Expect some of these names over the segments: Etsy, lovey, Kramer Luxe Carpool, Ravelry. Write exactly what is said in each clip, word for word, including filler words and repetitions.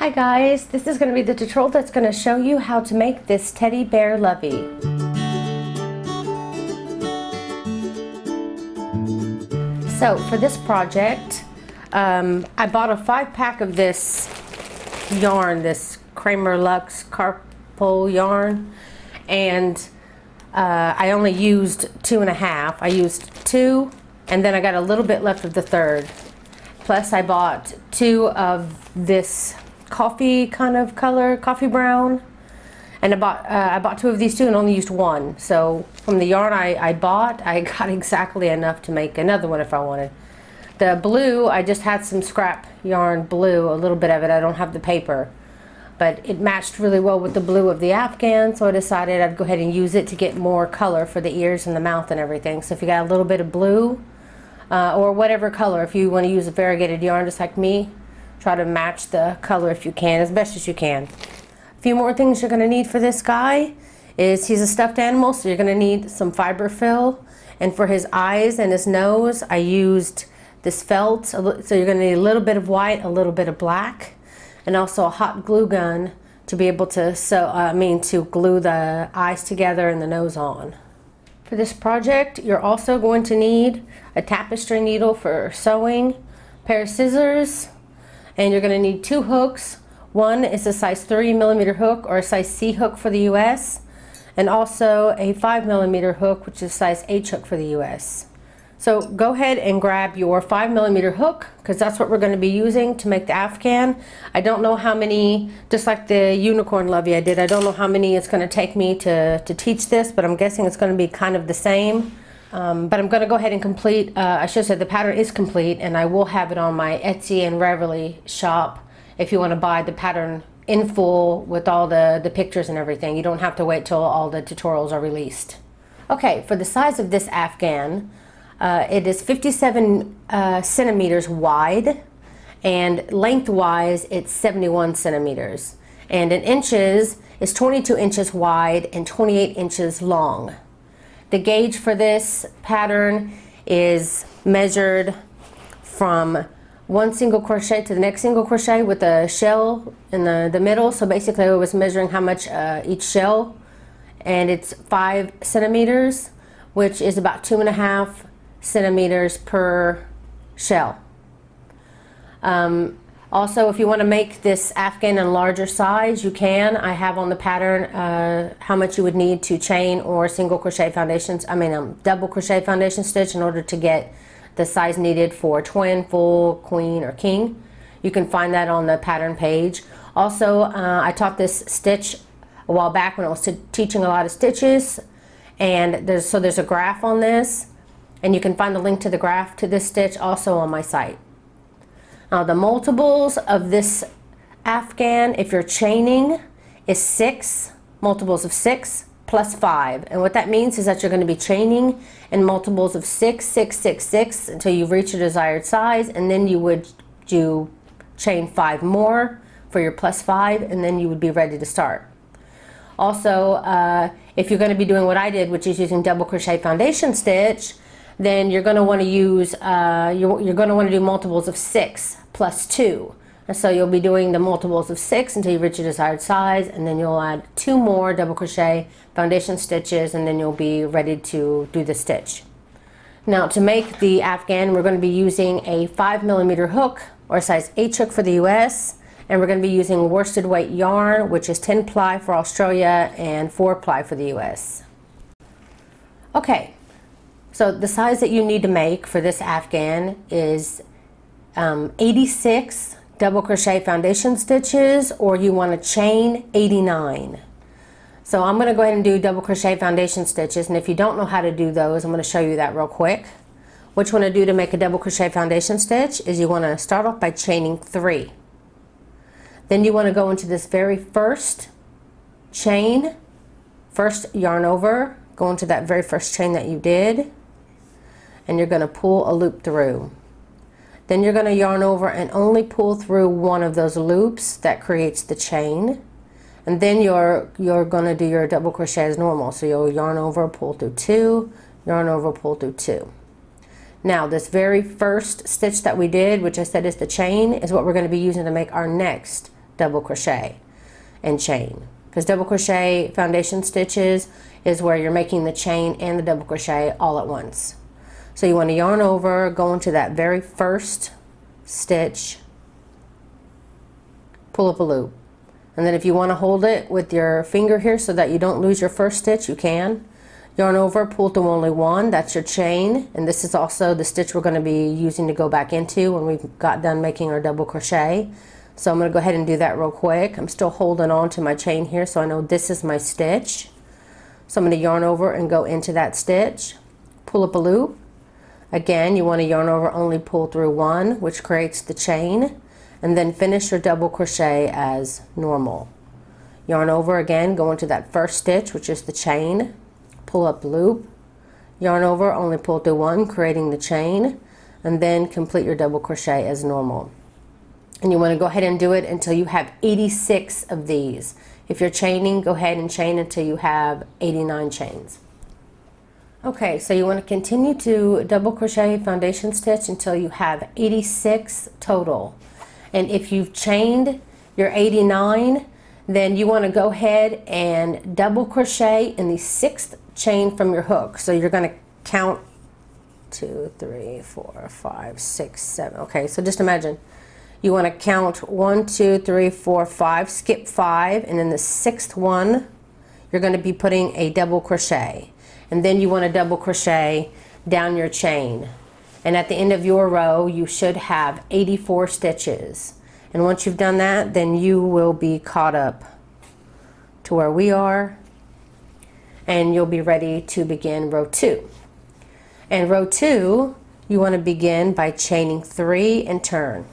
Hi guys, this is going to be the tutorial that's going to show you how to make this teddy bear lovey. So for this project, um, I bought a five pack of this yarn, this Kramer Luxe Carpool yarn, and uh, I only used two and a half. I used two, and then I got a little bit left of the third. Plus I bought two of this coffee kind of color, coffee brown, and I bought uh, I bought two of these two and only used one. So from the yarn I, I bought, I got exactly enough to make another one if I wanted. The blue, I just had some scrap yarn blue, a little bit of it. I don't have the paper, but it matched really well with the blue of the Afghan, so I decided I'd go ahead and use it to get more color for the ears and the mouth and everything. So if you got a little bit of blue uh, or whatever color, if you want to use a variegated yarn just like me, try to match the color if you can, as best as you can. A few more things you're going to need for this guy is he's a stuffed animal, so you're going to need some fiberfill. And for his eyes and his nose, I used this felt. So you're going to need a little bit of white, a little bit of black, and also a hot glue gun to be able to sew, uh, I mean, to glue the eyes together and the nose on. For this project, you're also going to need a tapestry needle for sewing, a pair of scissors, and you're going to need two hooks. One is a size three millimeter hook, or a size C hook for the U S, and also a five millimeter hook, which is size H hook for the U S. So go ahead and grab your five millimeter hook, because that's what we're going to be using to make the Afghan. I don't know how many, just like the unicorn lovey I did, I don't know how many it's going to take me to, to teach this, but I'm guessing it's going to be kind of the same. Um, but I'm going to go ahead and complete, uh, I should say the pattern is complete, and I will have it on my Etsy and Ravelry shop if you want to buy the pattern in full with all the, the pictures and everything. You don't have to wait till all the tutorials are released. Okay, for the size of this Afghan, uh, it is fifty-seven uh, centimeters wide, and lengthwise it's seventy-one centimeters. And in inches, it's twenty-two inches wide and twenty-eight inches long. The gauge for this pattern is measured from one single crochet to the next single crochet with a shell in the, the middle. So basically I was measuring how much uh, each shell, and it's five centimeters, which is about two and a half centimeters per shell. Um, also, if you want to make this Afghan in a larger size, you can. I have on the pattern uh, how much you would need to chain or single crochet foundations, I mean um, double crochet foundation stitch in order to get the size needed for twin, full, queen, or king. You can find that on the pattern page. Also, uh, I taught this stitch a while back when I was teaching a lot of stitches, and there's, so there's a graph on this, and you can find the link to the graph to this stitch also on my site. Now, uh, the multiples of this Afghan, if you're chaining, is six, multiples of six plus five. And what that means is that you're going to be chaining in multiples of six, six, six, six until you reach your desired size, and then you would do chain five more for your plus five, and then you would be ready to start. Also, uh, if you're going to be doing what I did, which is using double crochet foundation stitch, then you're going to want to use, uh, you're, you're going to want to do multiples of six plus two. And so you'll be doing the multiples of six until you reach your desired size, and then you'll add two more double crochet foundation stitches, and then you'll be ready to do the stitch. Now, to make the Afghan, we're going to be using a five millimeter hook, or size H hook for the U S, and we're going to be using worsted weight yarn, which is ten ply for Australia and four ply for the U S. Okay. So the size that you need to make for this Afghan is um, eighty-six double crochet foundation stitches, or you want to chain eighty-nine. So I'm going to go ahead and do double crochet foundation stitches, and if you don't know how to do those, I'm going to show you that real quick. What you want to do to make a double crochet foundation stitch is you want to start off by chaining three. Then you want to go into this very first chain, first yarn over, go into that very first chain that you did, and you're going to pull a loop through. Then you're going to yarn over and only pull through one of those loops that creates the chain, and then you're you're going to do your double crochet as normal. So you'll yarn over, pull through two, yarn over, pull through two. Now, this very first stitch that we did, which I said is the chain, is what we're going to be using to make our next double crochet and chain, because double crochet foundation stitches is where you're making the chain and the double crochet all at once. So you want to yarn over, go into that very first stitch, pull up a loop, and then if you want to hold it with your finger here so that you don't lose your first stitch, you can. Yarn over, pull through only one, that's your chain, and this is also the stitch we're going to be using to go back into when we've got done making our double crochet. So I'm going to go ahead and do that real quick. I'm still holding on to my chain here, so I know this is my stitch. So I'm going to yarn over and go into that stitch, pull up a loop. Again, you want to yarn over, only pull through one, which creates the chain, and then finish your double crochet as normal. Yarn over again, go into that first stitch, which is the chain, pull up loop, yarn over, only pull through one, creating the chain, and then complete your double crochet as normal. And you want to go ahead and do it until you have eighty-six of these. If you're chaining, go ahead and chain until you have eighty-nine chains. Okay, so you want to continue to double crochet foundation stitch until you have eighty-six total. And if you've chained your eighty-nine, then you want to go ahead and double crochet in the sixth chain from your hook. So you're going to count two, three, four, five, six, seven. Okay, so just imagine. You want to count one, two, three, four, five, skip five, and in the sixth one, you're going to be putting a double crochet. And then you want to double crochet down your chain. And at the end of your row, you should have eighty-four stitches. And once you've done that, then you will be caught up to where we are, and you'll be ready to begin row two. And row two, you want to begin by chaining three and turn.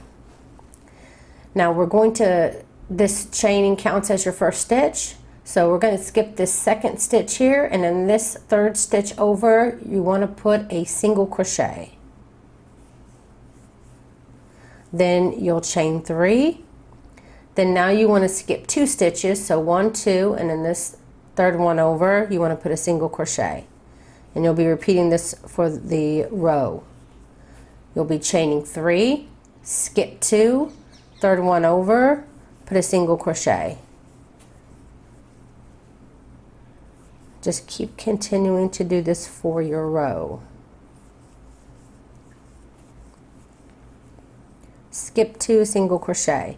Now we're going to, this chaining counts as your first stitch, so we're going to skip this second stitch here, and in this third stitch over, you want to put a single crochet. Then you'll chain three. Then now you want to skip two stitches, so one, two, and in this third one over, you want to put a single crochet. And you'll be repeating this for the row. You'll be chaining three, skip two, third one over, put a single crochet. Just keep continuing to do this for your row. Skip two, single crochet,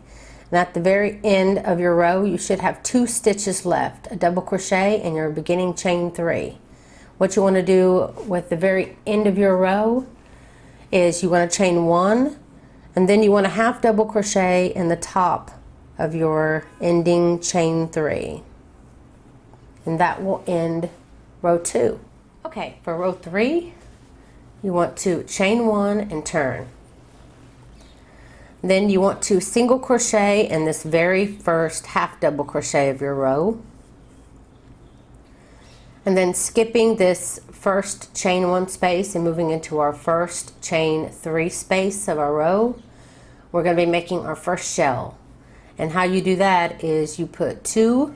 and at the very end of your row you should have two stitches left, a double crochet and your beginning chain three. What you want to do with the very end of your row is you want to chain one, and then you want to half double crochet in the top of your ending chain three, and that will end row two. Okay, for row three, you want to chain one and turn. Then you want to single crochet in this very first half double crochet of your row, and then skipping this first chain one space and moving into our first chain three space of our row, we're going to be making our first shell. And how you do that is you put two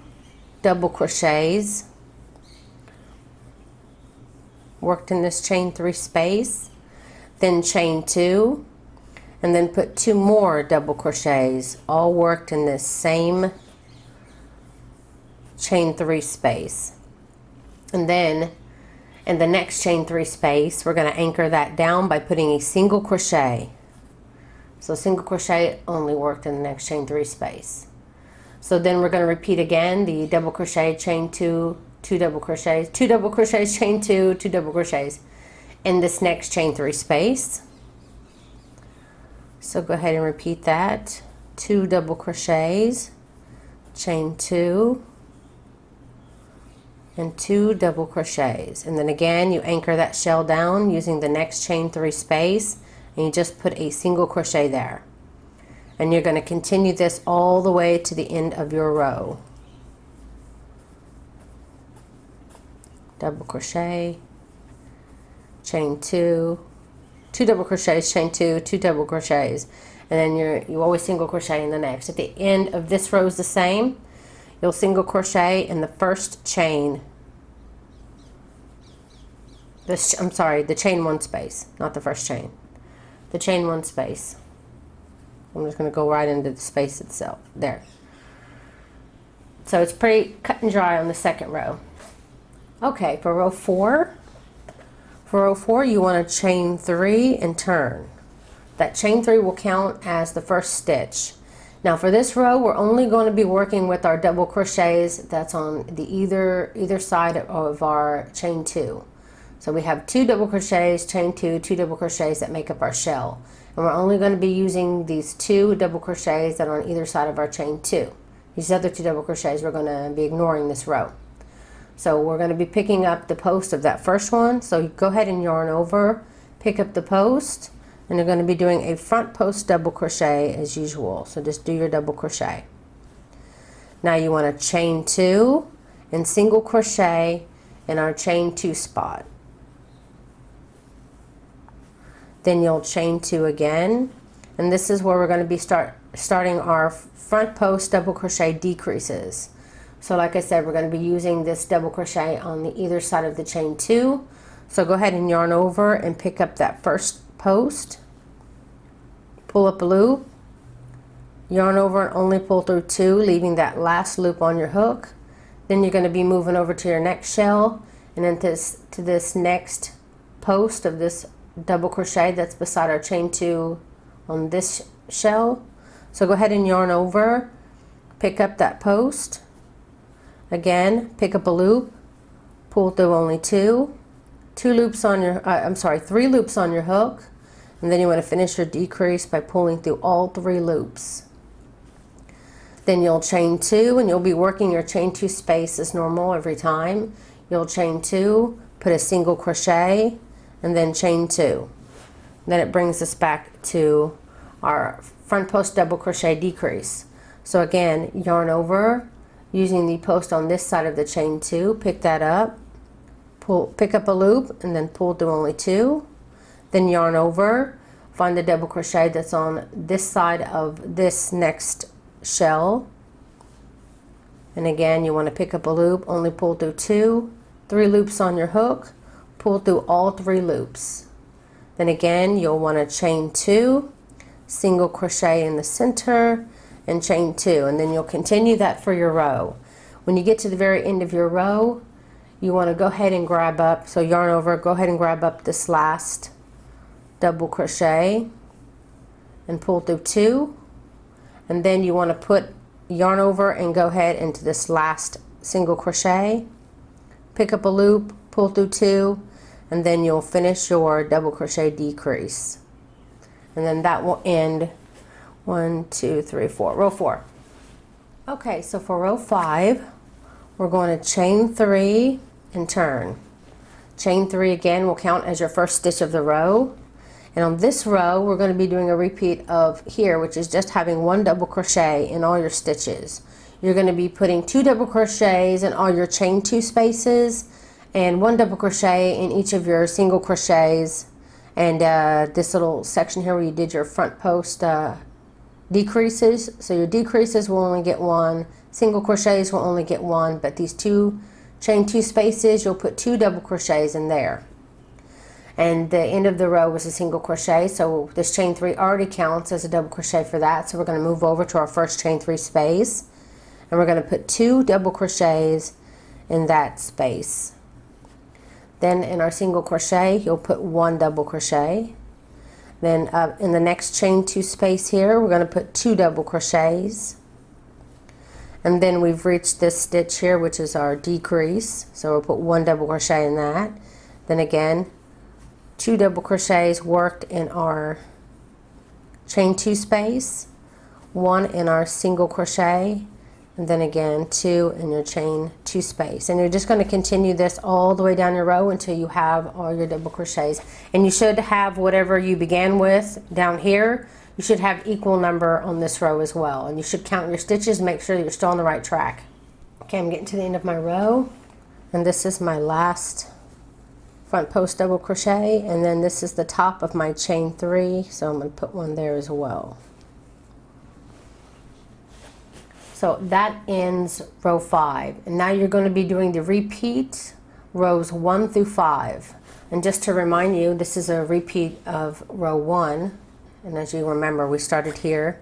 double crochets worked in this chain three space, then chain two, and then put two more double crochets all worked in this same chain three space. And then in the next chain three space, we're going to anchor that down by putting a single crochet. So single crochet only worked in the next chain three space. So then we're going to repeat again the double crochet, chain two, two double crochets, two double crochets, chain two, two double crochets in this next chain three space. So go ahead and repeat that, two double crochets, chain two, and two double crochets, and then again you anchor that shell down using the next chain three space, and you just put a single crochet there, and you're going to continue this all the way to the end of your row. Double crochet, chain two, two double crochets, chain two, two double crochets, and then you're, you always single crochet in the next. At the end of this row is the same. You'll single crochet in the first chain, this, I'm sorry, the chain one space, not the first chain, the chain one space. I'm just going to go right into the space itself, there. So it's pretty cut and dry on the second row. Okay, for row four, for row four, you want to chain three and turn. That chain three will count as the first stitch. Now for this row, we're only going to be working with our double crochets that's on the either either side of our chain two. So we have two double crochets, chain two, two double crochets that make up our shell. And we're only going to be using these two double crochets that are on either side of our chain two. These other two double crochets, we're going to be ignoring this row. So we're going to be picking up the post of that first one. So you go ahead and yarn over, pick up the post, and you're going to be doing a front post double crochet as usual. So just do your double crochet. Now you want to chain two and single crochet in our chain two spot. Then you'll chain two again, and this is where we're going to be start starting our front post double crochet decreases. So like I said, we're going to be using this double crochet on the either side of the chain two. So go ahead and yarn over and pick up that first post, pull up a loop, yarn over and only pull through two, leaving that last loop on your hook. Then you're going to be moving over to your next shell and then to, to this next post of this double crochet that's beside our chain two on this shell. So go ahead and yarn over, pick up that post, again pick up a loop, pull through only two, two loops on your uh, I'm sorry three loops on your hook, and then you want to finish your decrease by pulling through all three loops. Then you'll chain two and you'll be working your chain two space as normal every time. You'll chain two, put a single crochet, and then chain two. Then it brings us back to our front post double crochet decrease. So again, yarn over using the post on this side of the chain two, pick that up, pull, pick up a loop, and then pull through only two. Then yarn over, find the double crochet that's on this side of this next shell, and again you want to pick up a loop, only pull through two, three loops on your hook, pull through all three loops. Then again you'll want to chain two, single crochet in the center, and chain two, and then you'll continue that for your row. When you get to the very end of your row, you want to go ahead and grab up, so yarn over, go ahead and grab up this last double crochet and pull through two, and then you want to put yarn over and go ahead into this last single crochet, pick up a loop, pull through two, and then you'll finish your double crochet decrease. And then that will end one, two, three, four, row four. Okay, so for row five, we're going to chain three and turn. Chain three again will count as your first stitch of the row. And on this row, we're going to be doing a repeat of here, which is just having one double crochet in all your stitches. You're going to be putting two double crochets in all your chain two spaces and one double crochet in each of your single crochets. And uh, this little section here where you did your front post uh, decreases, so your decreases will only get one, single crochets will only get one, but these two chain two spaces, you'll put two double crochets in there. And the end of the row was a single crochet, so this chain three already counts as a double crochet for that. So we're going to move over to our first chain three space, and we're going to put two double crochets in that space. Then in our single crochet, you'll put one double crochet. Then uh, in the next chain two space here, we're going to put two double crochets. And then we've reached this stitch here, which is our decrease. So we'll put one double crochet in that. Then again, two double crochets worked in our chain two space, one in our single crochet, and then again two in your chain two space. And you're just going to continue this all the way down your row until you have all your double crochets. And you should have whatever you began with down here, you should have equal number on this row as well. And you should count your stitches, make sure that you're still on the right track. Okay, I'm getting to the end of my row, and this is my last front post double crochet, and then this is the top of my chain three, so I'm going to put one there as well. So that ends row five, and now you're going to be doing the repeat rows one through five. And just to remind you, this is a repeat of row one, and as you remember, we started here.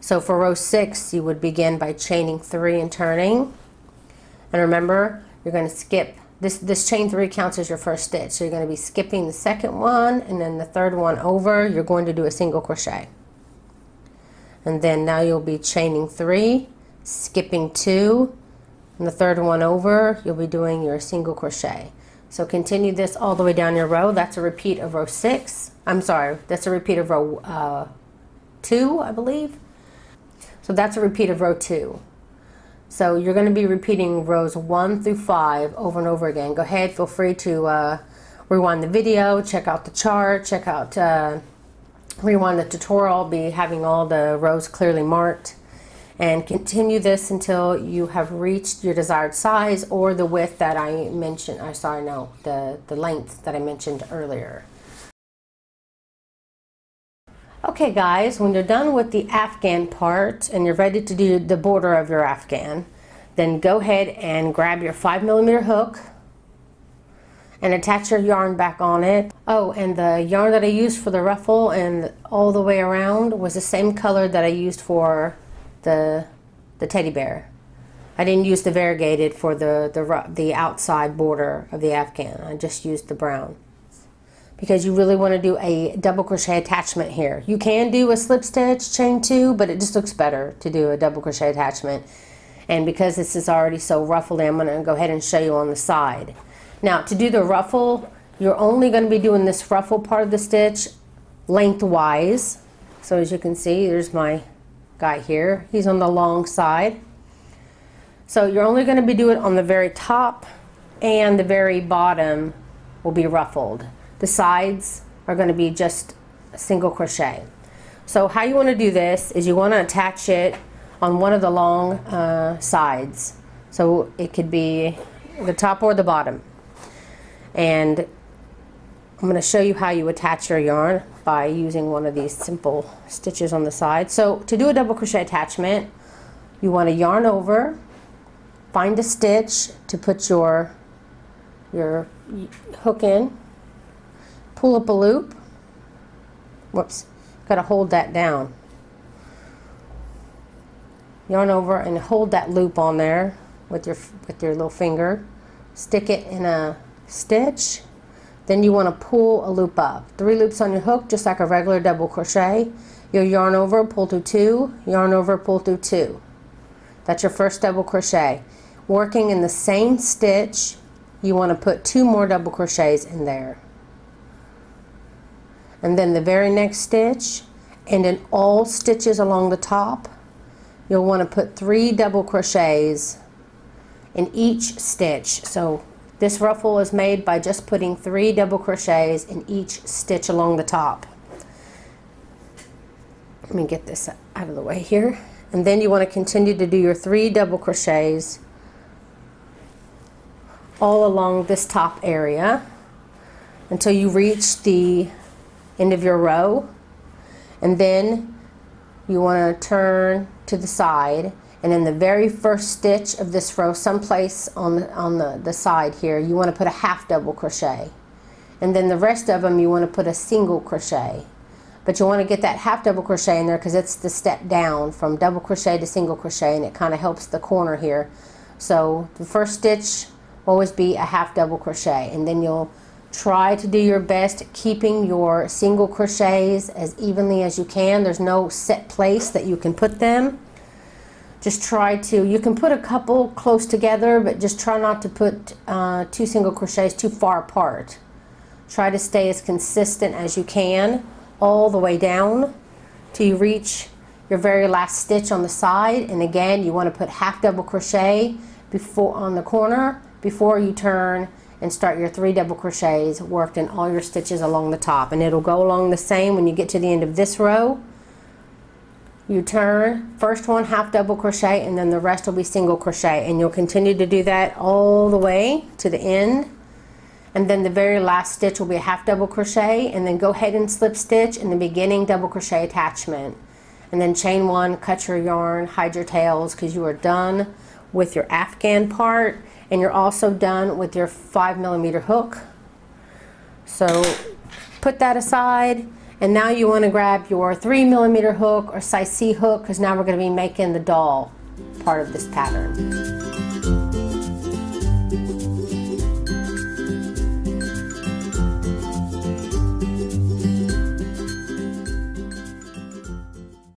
So for row six, you would begin by chaining three and turning. And remember, you're going to skip. This, this chain three counts as your first stitch. So you're going to be skipping the second one, and then the third one over. You're going to do a single crochet. And then now you'll be chaining three, skipping two, and the third one over. You'll be doing your single crochet. So continue this all the way down your row. That's a repeat of row six. I'm sorry, that's a repeat of row uh, two, I believe. So that's a repeat of row two. So you're going to be repeating rows one through five over and over again. Go ahead, feel free to uh, rewind the video, check out the chart, check out, uh, rewind the tutorial. I'll be having all the rows clearly marked. And continue this until you have reached your desired size or the width that I mentioned. I'm sorry, no, the, the length that I mentioned earlier. Okay guys, when you're done with the Afghan part and you're ready to do the border of your Afghan, then go ahead and grab your five millimeter hook and attach your yarn back on it. Oh, and the yarn that I used for the ruffle and all the way around was the same color that I used for the, the teddy bear. I didn't use the variegated for the, the, the outside border of the Afghan. I just used the brown. Because you really want to do a double crochet attachment here. You can do a slip stitch, chain two, but it just looks better to do a double crochet attachment. And because this is already so ruffled, I'm going to go ahead and show you on the side. Now to do the ruffle, you're only going to be doing this ruffle part of the stitch lengthwise. So as you can see, there's my guy here, he's on the long side. So you're only going to be doing it on the very top, and the very bottom will be ruffled. The sides are going to be just a single crochet. So how you want to do this is you want to attach it on one of the long uh, sides. So it could be the top or the bottom. And I'm going to show you how you attach your yarn by using one of these simple stitches on the side. So to do a double crochet attachment, you want to yarn over, find a stitch to put your, your hook in, pull up a loop, whoops, got to hold that down, yarn over and hold that loop on there with your, with your little finger, stick it in a stitch. Then you want to pull a loop up. Three loops on your hook, just like a regular double crochet. You'll yarn over, pull through two, yarn over, pull through two. That's your first double crochet. Working in the same stitch, you want to put two more double crochets in there. And then the very next stitch, and in all stitches along the top, you'll want to put three double crochets in each stitch. So this ruffle is made by just putting three double crochets in each stitch along the top. Let me get this out of the way here. And then you want to continue to do your three double crochets all along this top area until you reach the end of your row. And then you want to turn to the side. And in the very first stitch of this row, someplace on the, on the, the side here, you want to put a half double crochet. And then the rest of them, you want to put a single crochet. But you want to get that half double crochet in there because it's the step down from double crochet to single crochet, and it kind of helps the corner here. So the first stitch will always be a half double crochet. And then you'll try to do your best keeping your single crochets as evenly as you can. There's no set place that you can put them. Just try to, you can put a couple close together, but just try not to put uh, two single crochets too far apart. Try to stay as consistent as you can all the way down till you reach your very last stitch on the side. And again, you want to put half double crochet before on the corner before you turn and start your three double crochets worked in all your stitches along the top. And it'll go along the same when you get to the end of this row. You turn, first one half double crochet, and then the rest will be single crochet, and you'll continue to do that all the way to the end. And then the very last stitch will be a half double crochet, and then go ahead and slip stitch in the beginning double crochet attachment. And then chain one, cut your yarn, hide your tails, because you are done with your Afghan part, and you're also done with your five millimeter hook. So put that aside And now you want to grab your three millimeter hook or size C hook, because now we're going to be making the doll part of this pattern.